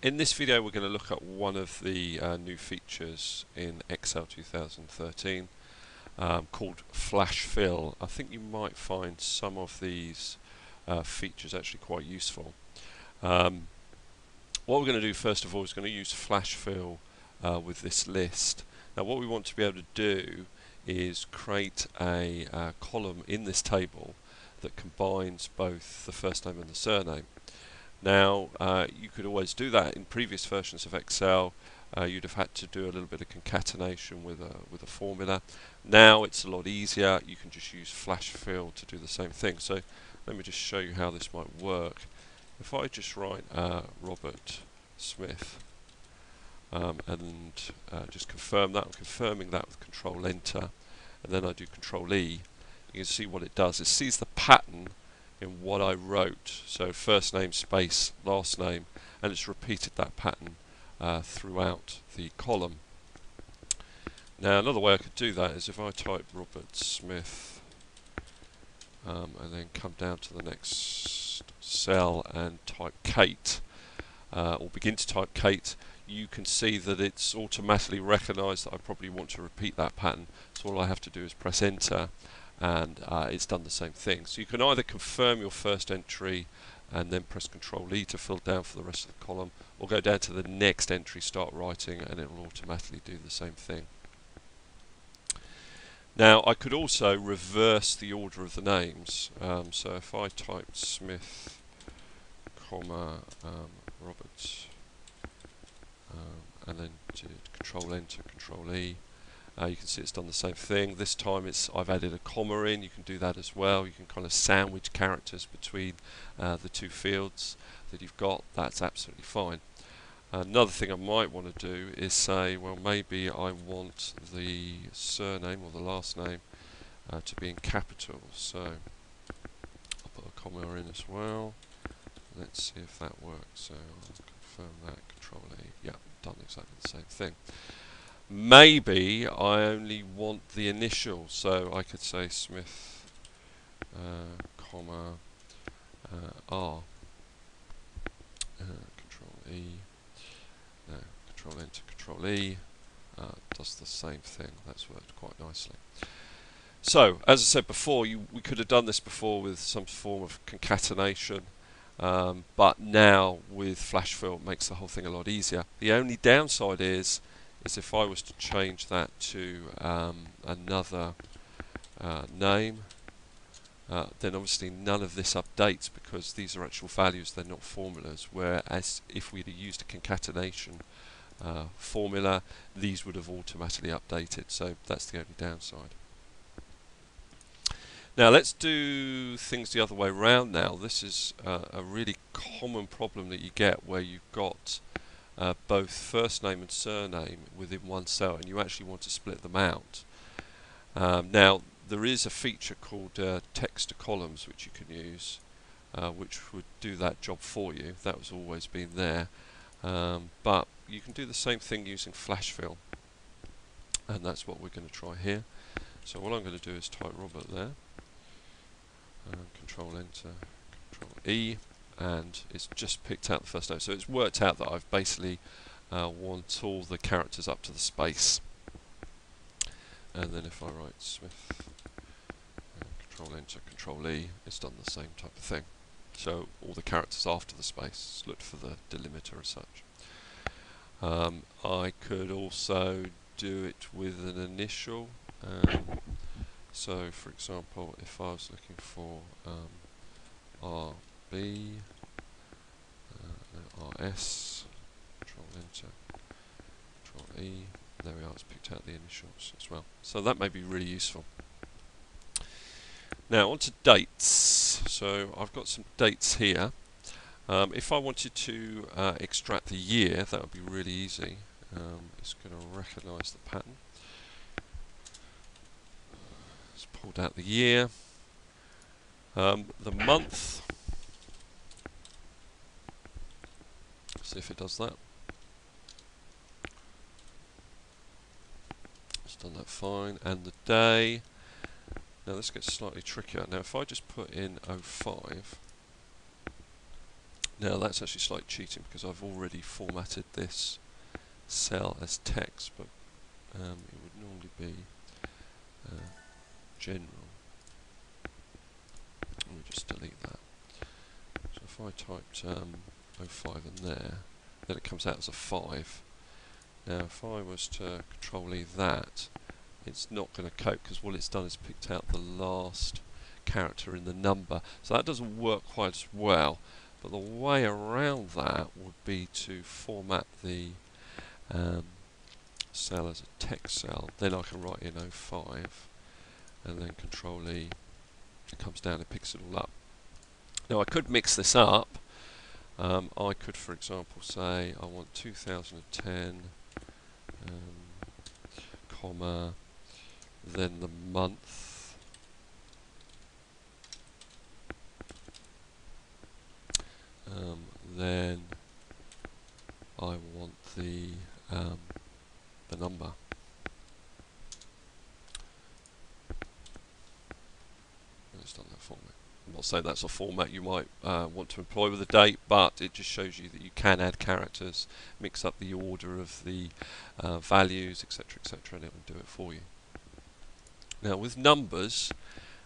In this video we're going to look at one of the new features in Excel 2013 called Flash Fill. I think you might find some of these features actually quite useful. What we're going to do first of all is going to use Flash Fill with this list. Now what we want to be able to do is create a column in this table that combines both the first name and the surname. Now you could always do that. In previous versions of Excel you'd have had to do a little bit of concatenation with a formula. Now it's a lot easier, you can just use Flash Fill to do the same thing. So let me just show you how this might work. If I just write Robert Smith and just confirm that, I'm confirming that with Control Enter, and then I do Control E, you can see what it does. It sees the pattern in what I wrote, so first name space last name, and it's repeated that pattern throughout the column. Now another way I could do that is if I type Robert Smith and then come down to the next cell and type Kate, or begin to type Kate, you can see that it's automatically recognised that I probably want to repeat that pattern, so all I have to do is press enter and it's done the same thing. So you can either confirm your first entry and then press Control E to fill down for the rest of the column, or go down to the next entry, start writing, and it will automatically do the same thing. Now I could also reverse the order of the names, so if I type Smith, Roberts, and then did Control Enter, Control E, you can see it's done the same thing. This time I've added a comma in. You can do that as well. You can kind of sandwich characters between the two fields that you've got. That's absolutely fine. Another thing I might want to do is say, well, maybe I want the surname or the last name to be in capitals. So I'll put a comma in as well. Let's see if that works. So I'll confirm that, Control A. Yeah, done exactly the same thing. Maybe I only want the initial, so I could say Smith, comma, R, Control E, no, Control Enter, Control E, does the same thing. That's worked quite nicely. So, as I said before, we could have done this before with some form of concatenation, but now with Flash Fill it makes the whole thing a lot easier. The only downside is if I was to change that to another name, then obviously none of this updates because these are actual values, they're not formulas, whereas if we'd have used a concatenation formula, these would have automatically updated. So that's the only downside. Now let's do things the other way around now. This is a really common problem that you get where you've got both first name and surname within one cell and you actually want to split them out. Now there is a feature called Text to Columns which you can use which would do that job for you. That was always been there, but you can do the same thing using Flash Fill, and that's what we're going to try here. So all I'm going to do is type Robert there, Control Enter, Control E, and it's just picked out the first name. So it's worked out that I've basically want all the characters up to the space. And then if I write Smith, Control Enter, Control E, it's done the same type of thing. So all the characters after the space, look for the delimiter as such. I could also do it with an initial. So for example, if I was looking for R, B, RS, Control Enter, Control E, there we are, it's picked out the initials as well. So that may be really useful. Now on to dates. So I've got some dates here. If I wanted to extract the year, that would be really easy. It's going to recognise the pattern. It's pulled out the year. The month. See if it does that. It's done that fine. And the day. Now this gets slightly trickier. Now if I just put in 05, Now that's actually slightly cheating because I've already formatted this cell as text, but it would normally be general. Let me just delete that. So if I typed 05 in there, then it comes out as a 5. Now if I was to Control E that, it's not going to cope because all it's done is picked out the last character in the number. So that doesn't work quite as well. But the way around that would be to format the cell as a text cell. Then I can write in 05 and then Control E comes down and picks it all up. Now I could mix this up. I could, for example, say I want 2010, comma, then the month, then I want the number. It's done that for me. I'm not saying that's a format you might want to employ with a date, but it just shows you that you can add characters, mix up the order of the values, etc., and it will do it for you. Now with numbers,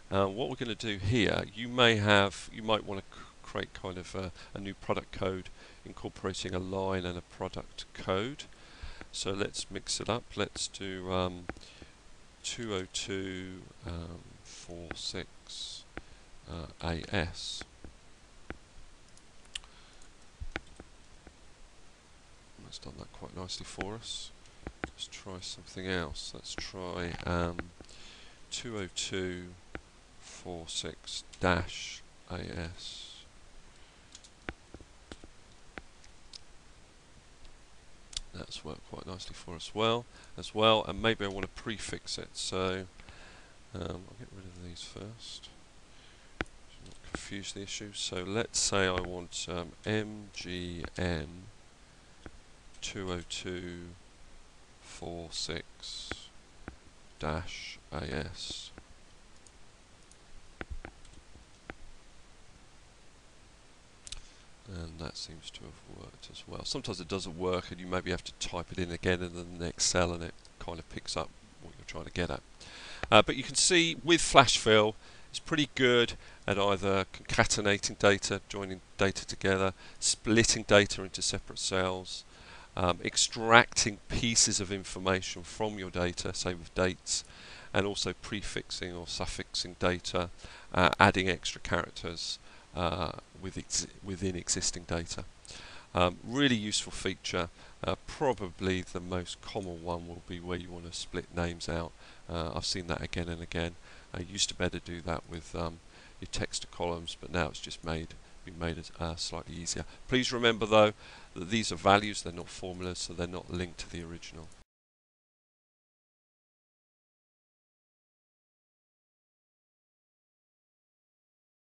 what we're going to do here, you might want to create kind of a new product code incorporating a line and a product code. So let's mix it up. Let's do 20246. AS. That's done that quite nicely for us. Let's try something else. Let's try 20246-AS. That's worked quite nicely for us as well, and maybe I want to prefix it, so I'll get rid of these first. Confuse the issue. So let's say I want MGM 20246-AS. And that seems to have worked as well. Sometimes it doesn't work and you maybe have to type it in again in the next cell and it kind of picks up what you're trying to get at. But you can see with Flash Fill, it's pretty good at either concatenating data, joining data together, splitting data into separate cells, extracting pieces of information from your data, say with dates, and also prefixing or suffixing data, adding extra characters within existing data. Really useful feature. Probably the most common one will be where you want to split names out. I've seen that again and again. I used to better do that with your text to columns, but now it's just been made slightly easier. Please remember though that these are values, they're not formulas, so they're not linked to the original.